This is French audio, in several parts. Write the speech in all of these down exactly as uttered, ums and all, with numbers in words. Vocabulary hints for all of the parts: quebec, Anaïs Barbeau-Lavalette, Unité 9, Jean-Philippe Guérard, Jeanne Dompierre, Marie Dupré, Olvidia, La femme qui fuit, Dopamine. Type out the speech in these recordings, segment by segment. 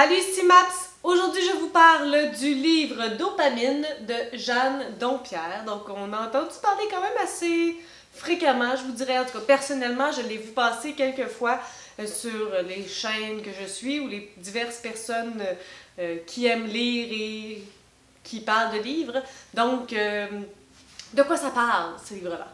Salut Stimaps! Aujourd'hui je vous parle du livre Dopamine de Jeanne Dompierre. Donc on a entendu parler quand même assez fréquemment, je vous dirais, en tout cas personnellement je l'ai vu passer quelques fois sur les chaînes que je suis ou les diverses personnes euh, qui aiment lire et qui parlent de livres. Donc euh, de quoi ça parle ce livre-là?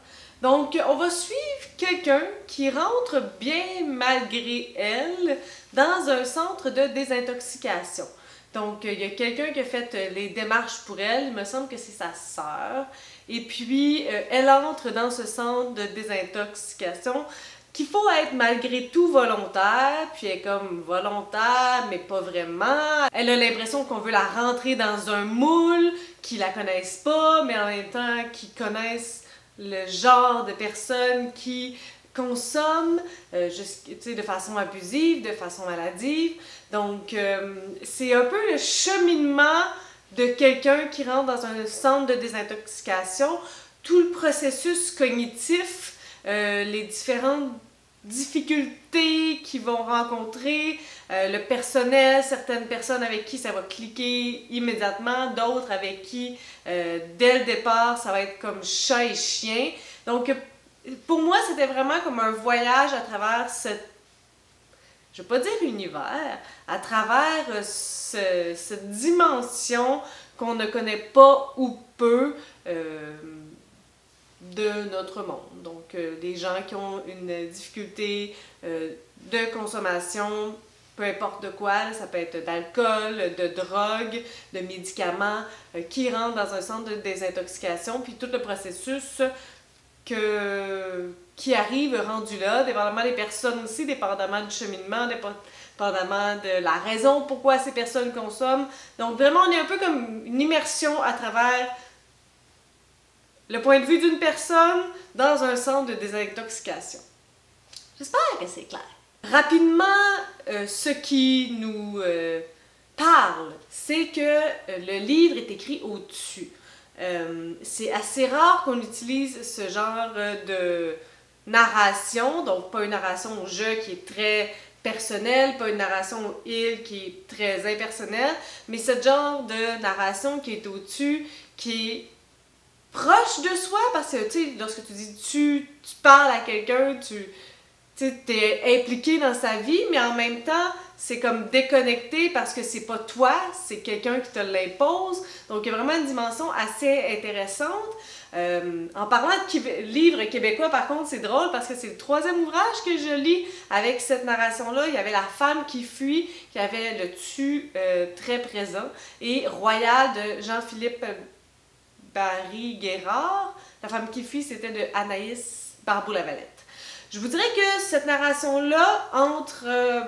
Donc, on va suivre quelqu'un qui rentre bien malgré elle dans un centre de désintoxication. Donc, il y a quelqu'un qui a fait les démarches pour elle, il me semble que c'est sa sœur. Et puis, elle entre dans ce centre de désintoxication qu'il faut être malgré tout volontaire, puis elle est comme volontaire, mais pas vraiment. Elle a l'impression qu'on veut la rentrer dans un moule, qu'ils la connaissent pas, mais en même temps qu'ils connaissent le genre de personnes qui consomment euh, de façon abusive, de façon maladive. Donc, euh, c'est un peu le cheminement de quelqu'un qui rentre dans un centre de désintoxication, tout le processus cognitif, euh, les différentes difficultés qu'ils vont rencontrer, euh, le personnel, certaines personnes avec qui ça va cliquer immédiatement, d'autres avec qui, euh, dès le départ, ça va être comme chat et chien. Donc, pour moi, c'était vraiment comme un voyage à travers ce, je vais pas dire univers, à travers ce, cette dimension qu'on ne connaît pas ou peu, euh, de notre monde. Donc, euh, des gens qui ont une difficulté euh, de consommation, peu importe de quoi, ça peut être d'alcool, de drogue, de médicaments, euh, qui rentrent dans un centre de désintoxication, puis tout le processus que, qui arrive rendu là, dépendamment des personnes aussi, dépendamment du cheminement, dépendamment de la raison pourquoi ces personnes consomment. Donc, vraiment, on est un peu comme une immersion à travers le point de vue d'une personne dans un centre de désintoxication. J'espère que c'est clair. Rapidement, euh, ce qui nous euh, parle, c'est que euh, le livre est écrit au-dessus. Euh, c'est assez rare qu'on utilise ce genre de narration, donc pas une narration au jeu qui est très personnelle, pas une narration au il qui est très impersonnelle, mais ce genre de narration qui est au-dessus, qui est proche de soi, parce que, tu sais, lorsque tu dis tu, tu parles à quelqu'un, tu t'es impliqué dans sa vie, mais en même temps, c'est comme déconnecté parce que c'est pas toi, c'est quelqu'un qui te l'impose. Donc, il y a vraiment une dimension assez intéressante. Euh, en parlant de québé livres québécois, par contre, c'est drôle parce que c'est le troisième ouvrage que je lis avec cette narration-là. Il y avait La femme qui fuit, qui avait le tu euh, très présent, et Royal de Jean-Philippe Guérard. La femme qui fuit, c'était de Anaïs Barbeau-Lavalette. Je vous dirais que cette narration-là, entre euh,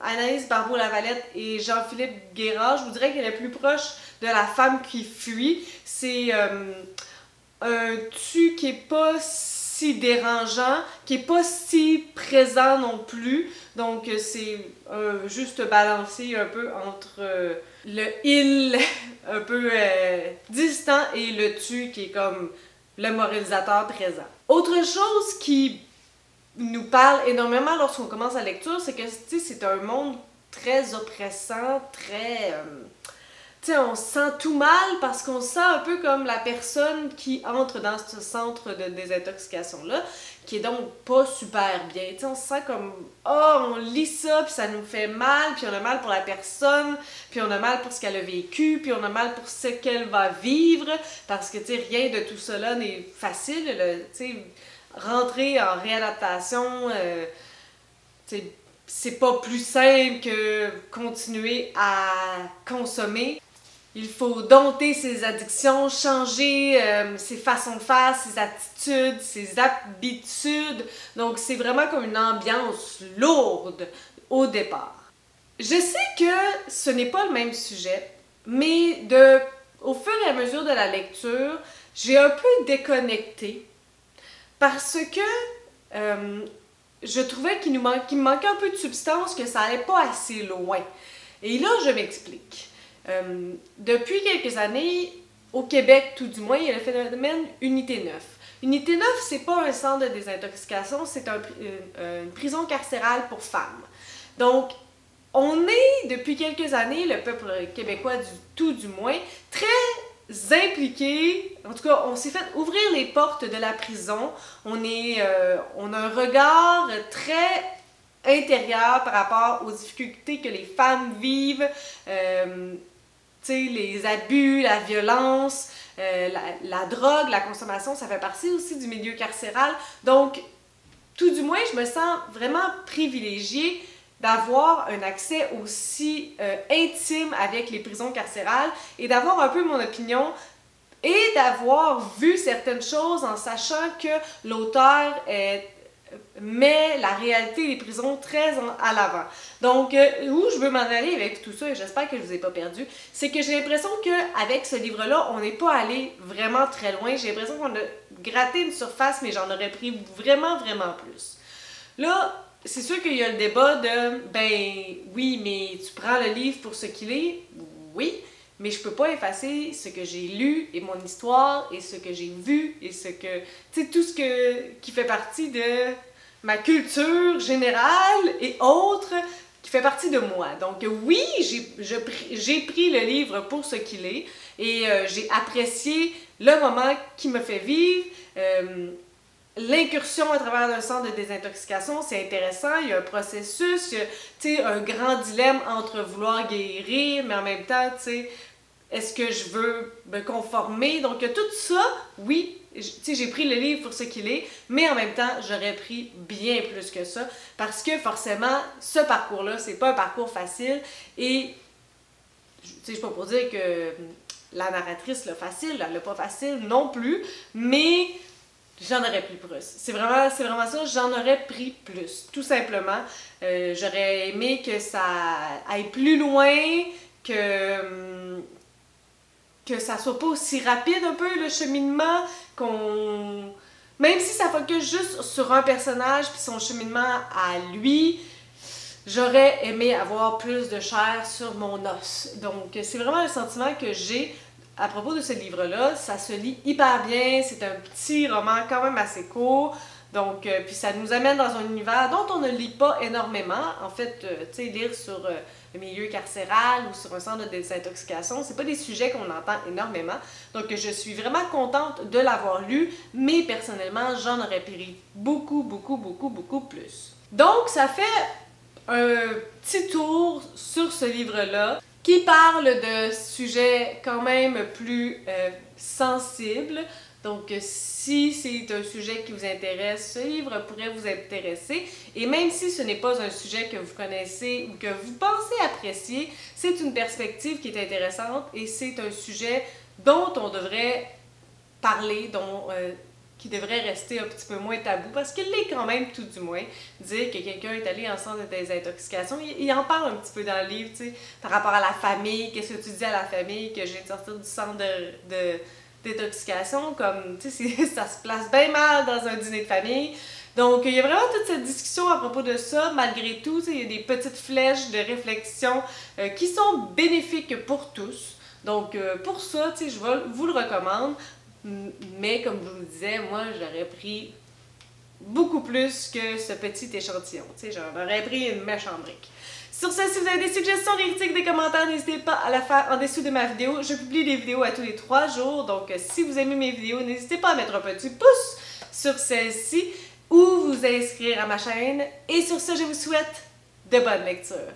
Anaïs Barbeau-Lavalette et Jean-Philippe Guérard, je vous dirais qu'elle est plus proche de La femme qui fuit. C'est euh, un tu qui n'est pas si dérangeant, qui n'est pas si présent non plus. Donc, c'est euh, juste balancé un peu entre euh, le il un peu euh, distant et le tu qui est comme le moralisateur présent. Autre chose qui nous parle énormément lorsqu'on commence la lecture, c'est que c'est un monde très oppressant, très... Euh, tu sais, on se sent tout mal parce qu'on se sent un peu comme la personne qui entre dans ce centre de désintoxication-là, qui est donc pas super bien. Tu sais, on se sent comme « Ah, oh, on lit ça, puis ça nous fait mal, puis on a mal pour la personne, puis on a mal pour ce qu'elle a vécu, puis on a mal pour ce qu'elle va vivre, parce que, tu sais, rien de tout cela n'est facile, tu sais, rentrer en réadaptation, euh, tu sais, c'est pas plus simple que continuer à consommer. Il faut dompter ses addictions, changer euh, ses façons de faire, ses attitudes, ses habitudes. Donc, c'est vraiment comme une ambiance lourde au départ. Je sais que ce n'est pas le même sujet, mais de, au fur et à mesure de la lecture, j'ai un peu déconnecté parce que euh, je trouvais qu'il nous manquait, qu'il me manquait un peu de substance, que ça n'allait pas assez loin. Et là, je m'explique. Euh, depuis quelques années, au Québec tout du moins, il y a le phénomène Unité neuf. Unité neuf, c'est pas un centre de désintoxication, c'est un, une, une prison carcérale pour femmes. Donc, On est, depuis quelques années, le peuple québécois du tout du moins, très impliqués, en tout cas on s'est fait ouvrir les portes de la prison, on est, euh, on a un regard très intérieur par rapport aux difficultés que les femmes vivent, euh, tu sais, les abus, la violence, euh, la, la drogue, la consommation, ça fait partie aussi du milieu carcéral, donc tout du moins je me sens vraiment privilégiée d'avoir un accès aussi euh, intime avec les prisons carcérales et d'avoir un peu mon opinion et d'avoir vu certaines choses en sachant que l'auteur euh, met la réalité des prisons très en, à l'avant. Donc, euh, où je veux m'en aller avec tout ça, et j'espère que je ne vous ai pas perdu, c'est que j'ai l'impression qu'avec ce livre-là, on n'est pas allé vraiment très loin. J'ai l'impression qu'on a gratté une surface, mais j'en aurais pris vraiment, vraiment plus. Là, c'est sûr qu'il y a le débat de « ben oui, mais tu prends le livre pour ce qu'il est », oui, mais je peux pas effacer ce que j'ai lu et mon histoire et ce que j'ai vu et ce que... tu sais, tout ce que, qui fait partie de ma culture générale et autres, qui fait partie de moi. Donc oui, j'ai j'ai pris le livre pour ce qu'il est et euh, j'ai apprécié le moment qui me fait vivre, euh, l'incursion à travers un centre de désintoxication, c'est intéressant, il y a un processus, il y a, tu sais, un grand dilemme entre vouloir guérir, mais en même temps, tu sais, est-ce que je veux me conformer? Donc, il y a tout ça, oui, tu sais, j'ai pris le livre pour ce qu'il est, mais en même temps, j'aurais pris bien plus que ça, parce que forcément, ce parcours-là, c'est pas un parcours facile, et, tu sais, je peux pas dire que la narratrice l'a facile, elle l'a pas facile non plus, mais... j'en aurais pris plus. C'est vraiment, c'est vraiment ça, j'en aurais pris plus, tout simplement. Euh, j'aurais aimé que ça aille plus loin, que, que ça soit pas aussi rapide un peu le cheminement, qu'on... Même si ça focus juste sur un personnage puis son cheminement à lui, j'aurais aimé avoir plus de chair sur mon os. Donc c'est vraiment le sentiment que j'ai à propos de ce livre-là. Ça se lit hyper bien, c'est un petit roman quand même assez court, donc euh, puis ça nous amène dans un univers dont on ne lit pas énormément. En fait, euh, tu sais, lire sur euh, le milieu carcéral ou sur un centre de désintoxication, c'est pas des sujets qu'on entend énormément, donc je suis vraiment contente de l'avoir lu, mais personnellement, j'en aurais pris beaucoup, beaucoup, beaucoup, beaucoup plus. Donc, ça fait un petit tour sur ce livre-là, qui parle de sujets quand même plus euh, sensibles. Donc si c'est un sujet qui vous intéresse, ce livre pourrait vous intéresser. Et même si ce n'est pas un sujet que vous connaissez ou que vous pensez apprécier, c'est une perspective qui est intéressante et c'est un sujet dont on devrait parler, dont... Euh, qui devrait rester un petit peu moins tabou, parce qu'il l'est quand même tout du moins. Dire que quelqu'un est allé en centre de désintoxication, il, il en parle un petit peu dans le livre, tu sais, par rapport à la famille, qu'est-ce que tu dis à la famille, que je viens de sortir du centre de, de détoxication, comme, tu sais, ça se place bien mal dans un dîner de famille. Donc, il y a vraiment toute cette discussion à propos de ça, malgré tout, tu sais, il y a des petites flèches de réflexion euh, qui sont bénéfiques pour tous. Donc, euh, pour ça, tu sais, je vous le recommande. Mais comme je vous le disais, moi j'aurais pris beaucoup plus que ce petit échantillon, tu sais, j'en aurais pris une méchante brique. Sur ce, si vous avez des suggestions, des critiques, des commentaires, n'hésitez pas à la faire en dessous de ma vidéo. Je publie des vidéos à tous les trois jours, donc si vous aimez mes vidéos, n'hésitez pas à mettre un petit pouce sur celle-ci ou vous inscrire à ma chaîne. Et sur ce, je vous souhaite de bonnes lectures.